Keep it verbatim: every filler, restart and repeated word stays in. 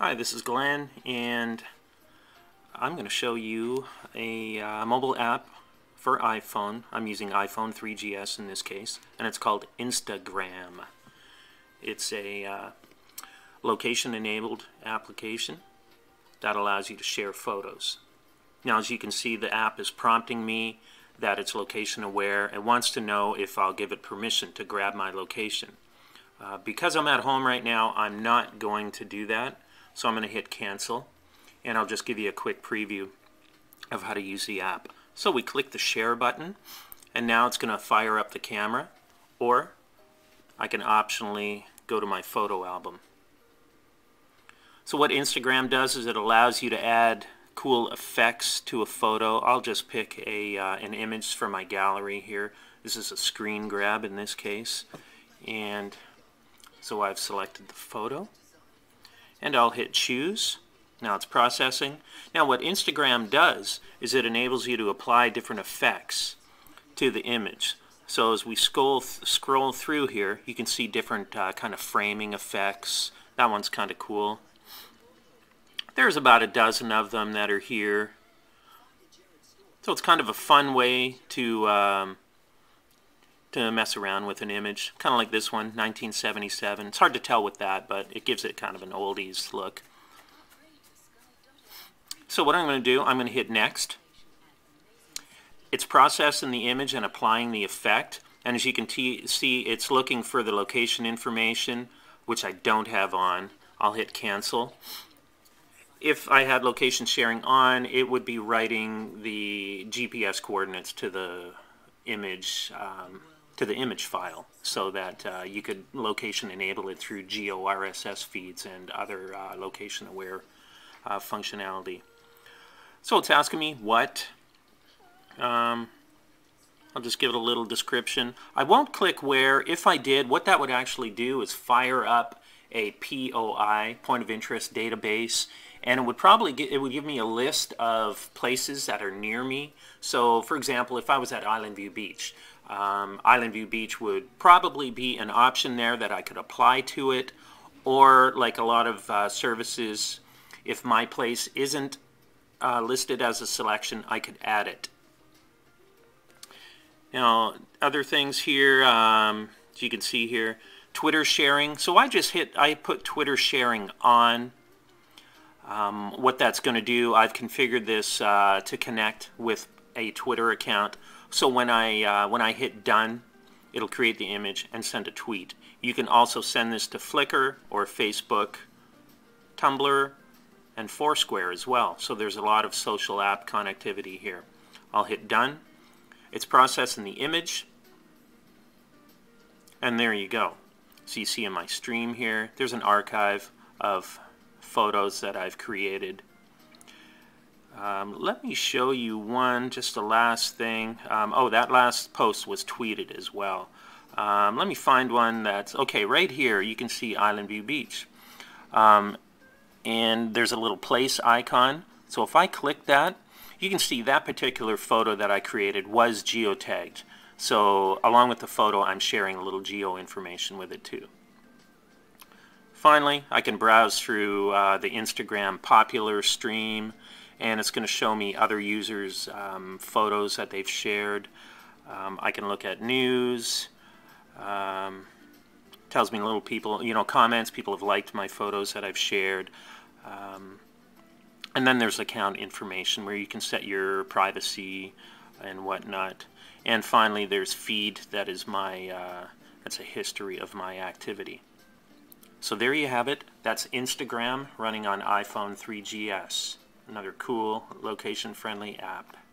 Hi, this is Glenn, and I'm going to show you a uh, mobile app for iPhone. I'm using iPhone three G S in this case, and it's called Instagram. It's a uh, location-enabled application that allows you to share photos. Now, as you can see, the app is prompting me that it's location-aware and wants to know if I'll give it permission to grab my location. Uh, because I'm at home right now, I'm not going to do that. So I'm going to hit cancel, and I'll just give you a quick preview of how to use the app. So we click the share button, and now it's going to fire up the camera, or I can optionally go to my photo album. So what Instagram does is it allows you to add cool effects to a photo. I'll just pick a uh, an image from my gallery here. This is a screen grab in this case, and so I've selected the photo. And I'll hit choose. Now it's processing. Now what Instagram does is it enables you to apply different effects to the image. So as we scroll, scroll through here, you can see different uh, kind of framing effects. That one's kind of cool. There's about a dozen of them that are here. So it's kind of a fun way to, um, to mess around with an image, kind of like this one, nineteen seventy-seven. It's hard to tell with that, but it gives it kind of an oldies look. So what I'm going to do, I'm going to hit next. It's processing the image and applying the effect, and as you can see, it's looking for the location information, which I don't have on. I'll hit cancel. If I had location sharing on, it would be writing the G P S coordinates to the image um, to the image file, so that uh, you could location enable it through GeoRSS feeds and other uh, location aware uh, functionality. So it's asking me what. Um, I'll just give it a little description. I won't click where. If I did, what that would actually do is fire up a P O I, point of interest database, and it would probably get, it would give me a list of places that are near me. So for example, if I was at Island View Beach, Um, Island View Beach would probably be an option there that I could apply to it, or like a lot of uh, services, if my place isn't uh, listed as a selection, I could add it. Now, other things here, um, as you can see here, Twitter sharing. So I just hit, I put Twitter sharing on. Um, what that's going to do, I've configured this uh, to connect with a Twitter account. So when I uh, when I hit done, it'll create the image and send a tweet. You can also send this to Flickr or Facebook, Tumblr, and Foursquare as well. So there's a lot of social app connectivity here. I'll hit done. It's processing the image, and there you go. So you see in my stream here, there's an archive of photos that I've created. Um, let me show you one, just the last thing. Um, oh, that last post was tweeted as well. Um, let me find one that's, okay, right here you can see Island View Beach. Um, and there's a little place icon. So if I click that, you can see that particular photo that I created was geotagged. So along with the photo, I'm sharing a little geo information with it too. Finally, I can browse through uh, the Instagram popular stream, and it's going to show me other users' um, photos that they've shared. Um, I can look at news. Um, tells me little people, you know, comments. People have liked my photos that I've shared. Um, and then there's account information where you can set your privacy and whatnot. And finally, there's feed. That is my. Uh, that's a history of my activity. So there you have it. That's Instagram running on iPhone three G S. Another cool, location-friendly app.